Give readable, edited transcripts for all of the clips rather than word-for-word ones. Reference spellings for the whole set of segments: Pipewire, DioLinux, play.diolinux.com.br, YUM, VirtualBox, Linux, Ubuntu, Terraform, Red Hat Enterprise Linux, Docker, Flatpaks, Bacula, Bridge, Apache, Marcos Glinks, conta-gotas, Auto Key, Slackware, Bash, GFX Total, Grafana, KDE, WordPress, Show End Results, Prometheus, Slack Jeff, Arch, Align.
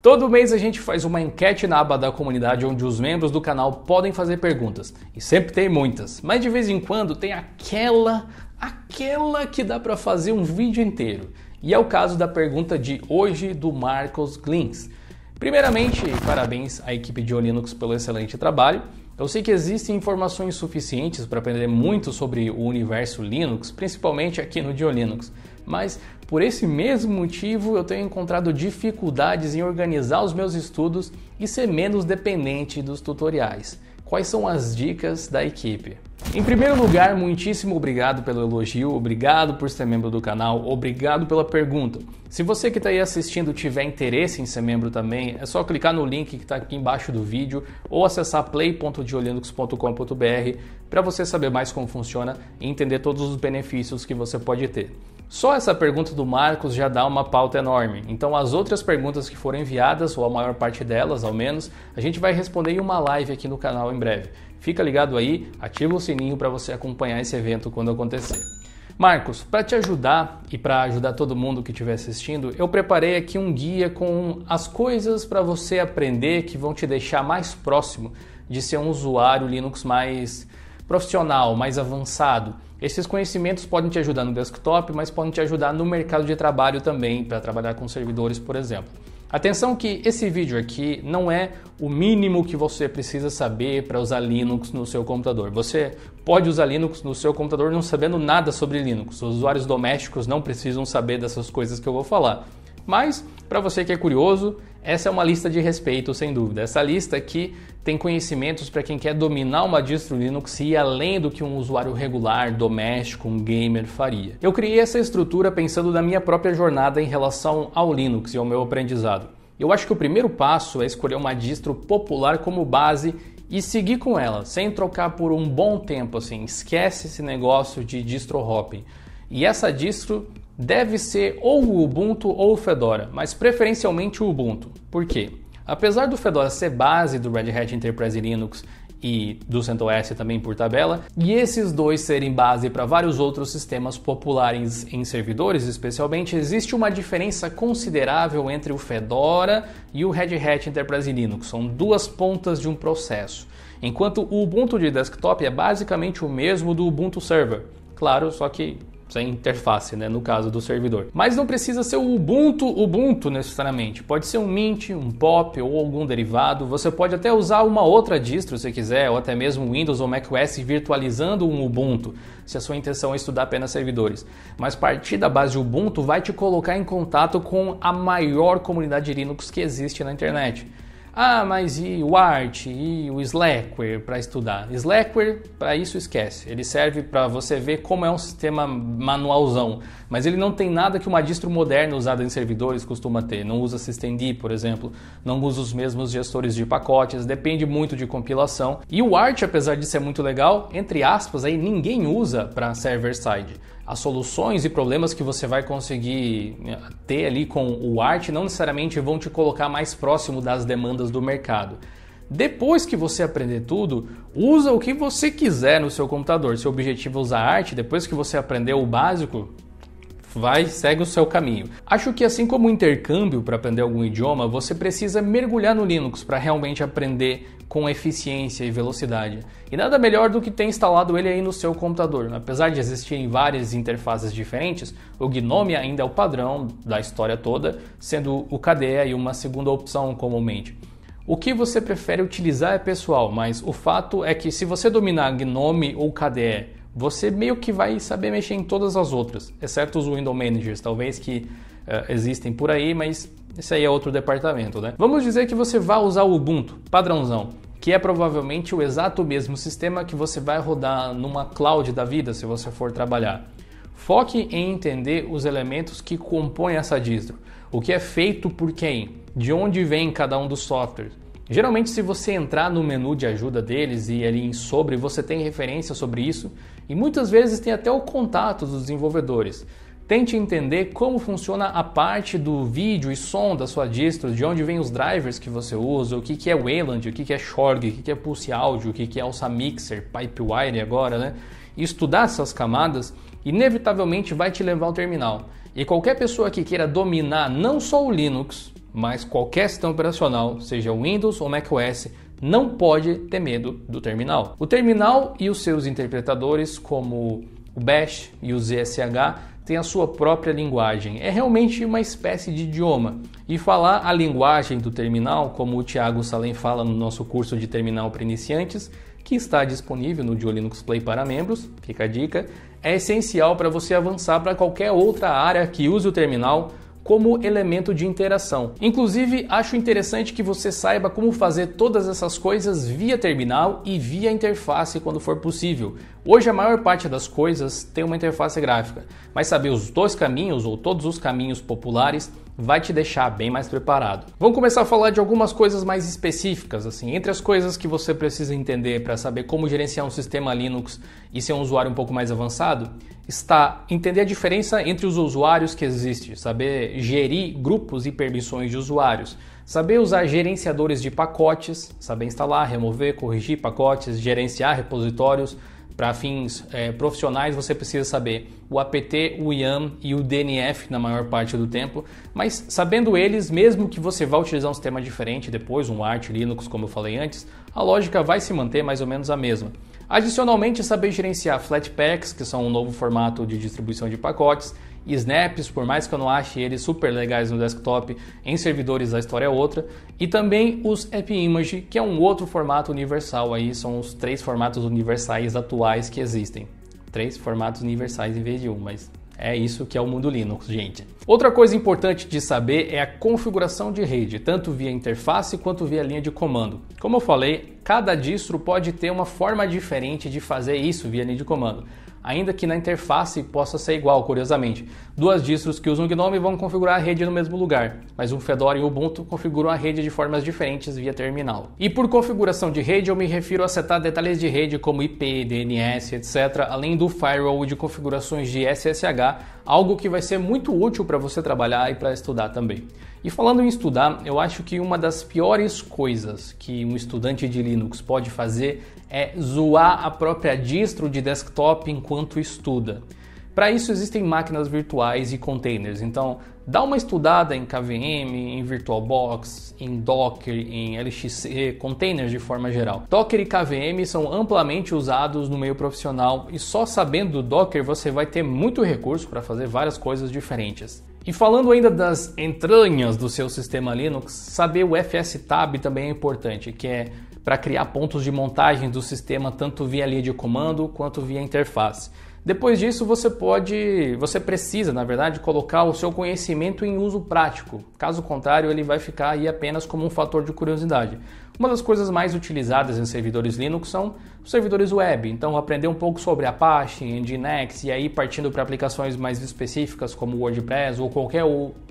Todo mês a gente faz uma enquete na aba da comunidade onde os membros do canal podem fazer perguntas, e sempre tem muitas, mas de vez em quando tem aquela que dá para fazer um vídeo inteiro. E é o caso da pergunta de hoje do Marcos Glinks. Primeiramente, parabéns à equipe DioLinux pelo excelente trabalho. Eu sei que existem informações suficientes para aprender muito sobre o universo Linux, principalmente aqui no DioLinux, mas por esse mesmo motivo eu tenho encontrado dificuldades em organizar os meus estudos e ser menos dependente dos tutoriais. Quais são as dicas da equipe? Em primeiro lugar, muitíssimo obrigado pelo elogio, obrigado por ser membro do canal, obrigado pela pergunta. Se você que está aí assistindo tiver interesse em ser membro também, é só clicar no link que está aqui embaixo do vídeo ou acessar play.diolinux.com.br para você saber mais como funciona e entender todos os benefícios que você pode ter. Só essa pergunta do Marcos já dá uma pauta enorme, então as outras perguntas que foram enviadas, ou a maior parte delas ao menos, a gente vai responder em uma live aqui no canal em breve. Fica ligado aí, ativa o sininho para você acompanhar esse evento quando acontecer. Marcos, para te ajudar e para ajudar todo mundo que estiver assistindo, eu preparei aqui um guia com as coisas para você aprender que vão te deixar mais próximo de ser um usuário Linux mais profissional, mais avançado. Esses conhecimentos podem te ajudar no desktop, mas podem te ajudar no mercado de trabalho também, para trabalhar com servidores, por exemplo. Atenção que esse vídeo aqui não é o mínimo que você precisa saber para usar Linux no seu computador. Você pode usar Linux no seu computador não sabendo nada sobre Linux. Os usuários domésticos não precisam saber dessas coisas que eu vou falar. Mas, para você que é curioso, essa é uma lista de respeito, sem dúvida. Essa lista aqui tem conhecimentos para quem quer dominar uma distro Linux e ir além do que um usuário regular, doméstico, um gamer faria. Eu criei essa estrutura pensando na minha própria jornada em relação ao Linux e ao meu aprendizado. Eu acho que o primeiro passo é escolher uma distro popular como base e seguir com ela, sem trocar por um bom tempo, assim. Esquece esse negócio de distro hopping. E essa distro deve ser ou o Ubuntu ou o Fedora, mas preferencialmente o Ubuntu. Por quê? Apesar do Fedora ser base do Red Hat Enterprise Linux e do CentOS também por tabela, e esses dois serem base para vários outros sistemas populares em servidores especialmente, existe uma diferença considerável entre o Fedora e o Red Hat Enterprise Linux. São duas pontas de um processo. Enquanto o Ubuntu de desktop é basicamente o mesmo do Ubuntu Server. Claro, só que sem interface, né, no caso do servidor. Mas não precisa ser o Ubuntu necessariamente. Pode ser um Mint, um Pop ou algum derivado. Você pode até usar uma outra distro se quiser, ou até mesmo Windows ou macOS virtualizando um Ubuntu, se a sua intenção é estudar apenas servidores. Mas partir da base de Ubuntu vai te colocar em contato com a maior comunidade Linux que existe na internet. Ah, mas e o Arch e o Slackware para estudar? Slackware, para isso esquece. Ele serve para você ver como é um sistema manualzão, mas ele não tem nada que uma distro moderna usada em servidores costuma ter. Não usa systemd, por exemplo, não usa os mesmos gestores de pacotes, depende muito de compilação. E o Arch, apesar de ser muito legal, entre aspas, aí ninguém usa para server-side. As soluções e problemas que você vai conseguir ter ali com o Arch não necessariamente vão te colocar mais próximo das demandas do mercado. Depois que você aprender tudo, usa o que você quiser no seu computador. Seu objetivo é usar Arch, depois que você aprender o básico, vai, segue o seu caminho. Acho que assim como o intercâmbio para aprender algum idioma, você precisa mergulhar no Linux para realmente aprender com eficiência e velocidade. E nada melhor do que ter instalado ele aí no seu computador. Apesar de existirem várias interfaces diferentes, o GNOME ainda é o padrão da história toda, sendo o KDE uma segunda opção comumente. O que você prefere utilizar é pessoal, mas o fato é que se você dominar GNOME ou KDE, você meio que vai saber mexer em todas as outras, exceto os Window Managers, talvez, que existem por aí, mas esse aí é outro departamento, né? Vamos dizer que você vai usar o Ubuntu, padrãozão, que é provavelmente o exato mesmo sistema que você vai rodar numa cloud da vida se você for trabalhar. Foque em entender os elementos que compõem essa distro, o que é feito por quem, de onde vem cada um dos softwares. Geralmente, se você entrar no menu de ajuda deles e ali em sobre, você tem referência sobre isso e muitas vezes tem até o contato dos desenvolvedores. Tente entender como funciona a parte do vídeo e som da sua distro, de onde vêm os drivers que você usa, o que é Wayland, o que é Xorg, o que é Pulse Audio, o que é ALSA Mixer, Pipewire agora, né? E estudar essas camadas inevitavelmente vai te levar ao terminal. E qualquer pessoa que queira dominar não só o Linux, mas qualquer sistema operacional, seja Windows ou macOS, não pode ter medo do terminal. O terminal e os seus interpretadores, como o Bash e o zsh, têm a sua própria linguagem. É realmente uma espécie de idioma. E falar a linguagem do terminal, como o Thiago Salem fala no nosso curso de terminal para iniciantes, que está disponível no DioLinux Play para membros, fica a dica, é essencial para você avançar para qualquer outra área que use o terminal como elemento de interação. Inclusive, acho interessante que você saiba como fazer todas essas coisas via terminal e via interface quando for possível. Hoje a maior parte das coisas tem uma interface gráfica, mas saber os dois caminhos ou todos os caminhos populares vai te deixar bem mais preparado. Vamos começar a falar de algumas coisas mais específicas, assim, entre as coisas que você precisa entender para saber como gerenciar um sistema Linux e ser um usuário um pouco mais avançado, está entender a diferença entre os usuários que existem, saber gerir grupos e permissões de usuários, saber usar gerenciadores de pacotes, saber instalar, remover, corrigir pacotes, gerenciar repositórios. Para fins profissionais, você precisa saber o APT, o YUM e o DNF na maior parte do tempo, mas sabendo eles, mesmo que você vá utilizar um sistema diferente depois, um Arch, Linux, como eu falei antes, a lógica vai se manter mais ou menos a mesma. Adicionalmente, saber gerenciar Flatpaks, que são um novo formato de distribuição de pacotes, e Snaps, por mais que eu não ache eles super legais no desktop, em servidores a história é outra, e também os AppImage, que é um outro formato universal, aí são os três formatos universais atuais que existem. Três formatos universais em vez de um, mas é isso que é o mundo Linux, gente. Outra coisa importante de saber é a configuração de rede, tanto via interface quanto via linha de comando. Como eu falei, cada distro pode ter uma forma diferente de fazer isso via linha de comando, ainda que na interface possa ser igual, curiosamente. Duas distros que usam GNOME vão configurar a rede no mesmo lugar, mas um Fedora e o Ubuntu configuram a rede de formas diferentes via terminal. E por configuração de rede eu me refiro a setar detalhes de rede como IP, DNS, etc, além do firewall de configurações de SSH, algo que vai ser muito útil para você trabalhar e para estudar também. E falando em estudar, eu acho que uma das piores coisas que um estudante de Linux pode fazer é zoar a própria distro de desktop enquanto estuda. Para isso existem máquinas virtuais e containers, então dá uma estudada em KVM, em VirtualBox, em Docker, em LXC, containers de forma geral. Docker e KVM são amplamente usados no meio profissional e só sabendo Docker você vai ter muito recurso para fazer várias coisas diferentes. E falando ainda das entranhas do seu sistema Linux, saber o FSTab também é importante, que é para criar pontos de montagem do sistema tanto via linha de comando quanto via interface. Depois disso, você precisa, na verdade, colocar o seu conhecimento em uso prático. Caso contrário, ele vai ficar aí apenas como um fator de curiosidade. Uma das coisas mais utilizadas em servidores Linux são os servidores web. Então, aprender um pouco sobre Apache, Nginx e aí partindo para aplicações mais específicas como WordPress ou qualquer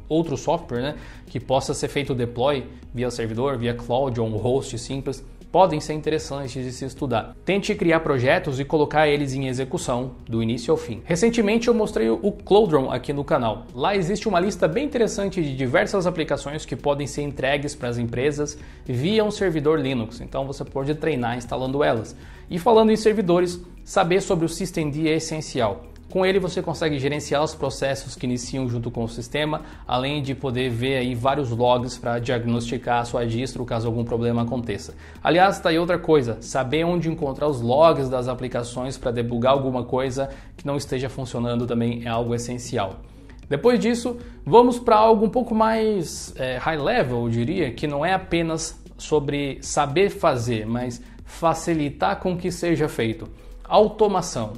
outro software, né, que possa ser feito deploy via servidor, via cloud ou um host simples, podem ser interessantes de se estudar. Tente criar projetos e colocar eles em execução, do início ao fim. Recentemente eu mostrei o Cloudron aqui no canal. Lá existe uma lista bem interessante de diversas aplicações que podem ser entregues para as empresas via um servidor Linux, então você pode treinar instalando elas. E falando em servidores, saber sobre o systemd é essencial. Com ele você consegue gerenciar os processos que iniciam junto com o sistema, além de poder ver aí vários logs para diagnosticar a sua distro caso algum problema aconteça. Aliás, tá aí outra coisa, saber onde encontrar os logs das aplicações para debugar alguma coisa que não esteja funcionando também é algo essencial. Depois disso, vamos para algo um pouco mais high level, eu diria, que não é apenas sobre saber fazer, mas facilitar com que seja feito. Automação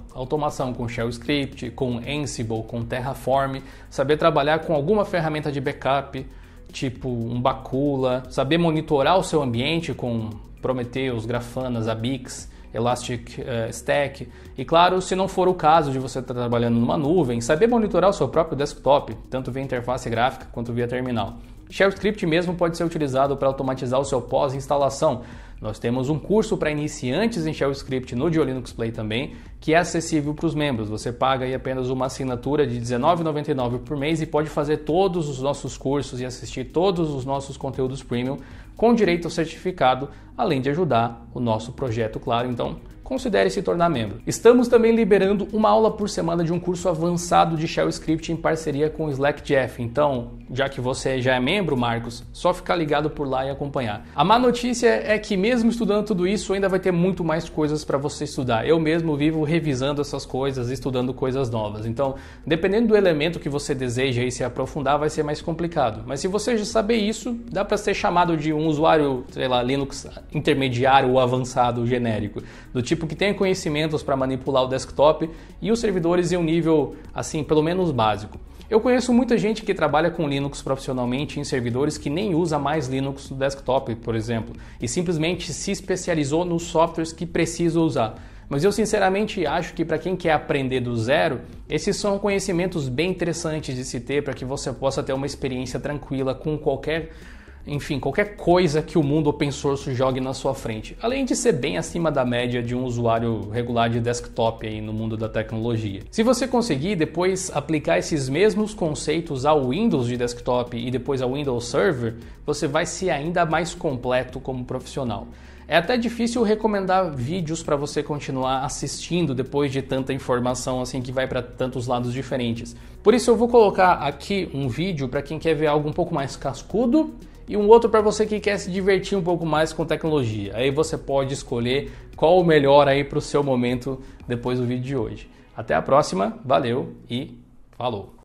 com Shell Script, com Ansible, com Terraform, saber trabalhar com alguma ferramenta de backup, tipo um Bacula, saber monitorar o seu ambiente com Prometheus, Grafana, Zabbix, Elastic Stack e claro, se não for o caso de você estar trabalhando numa nuvem, saber monitorar o seu próprio desktop, tanto via interface gráfica quanto via terminal. Shell Script mesmo pode ser utilizado para automatizar o seu pós-instalação. Nós temos um curso para iniciantes em Shell Script no DioLinux Play também, que é acessível para os membros. Você paga aí apenas uma assinatura de R$19,99 por mês e pode fazer todos os nossos cursos e assistir todos os nossos conteúdos premium com direito ao certificado, além de ajudar o nosso projeto, claro. Então, considere se tornar membro. Estamos também liberando uma aula por semana de um curso avançado de Shell Script em parceria com o Slack Jeff. Então, já que você já é membro, Marcos, só ficar ligado por lá e acompanhar. A má notícia é que mesmo estudando tudo isso, ainda vai ter muito mais coisas para você estudar. Eu mesmo vivo revisando essas coisas, estudando coisas novas. Então, dependendo do elemento que você deseja e se aprofundar, vai ser mais complicado. Mas se você já saber isso, dá para ser chamado de um usuário, sei lá, Linux intermediário ou avançado genérico, do tipo que tem conhecimentos para manipular o desktop e os servidores em um nível, assim, pelo menos básico. Eu conheço muita gente que trabalha com Linux profissionalmente em servidores que nem usa mais Linux no desktop, por exemplo, e simplesmente se especializou nos softwares que precisa usar. Mas eu sinceramente acho que para quem quer aprender do zero, esses são conhecimentos bem interessantes de se ter para que você possa ter uma experiência tranquila com qualquer coisa que o mundo open source jogue na sua frente. Além de ser bem acima da média de um usuário regular de desktop aí no mundo da tecnologia. Se você conseguir depois aplicar esses mesmos conceitos ao Windows de desktop e depois ao Windows Server, você vai ser ainda mais completo como profissional. É até difícil recomendar vídeos para você continuar assistindo depois de tanta informação assim que vai para tantos lados diferentes. Por isso eu vou colocar aqui um vídeo para quem quer ver algo um pouco mais cascudo e um outro para você que quer se divertir um pouco mais com tecnologia. Aí você pode escolher qual o melhor aí para o seu momento depois do vídeo de hoje. Até a próxima, valeu e falou!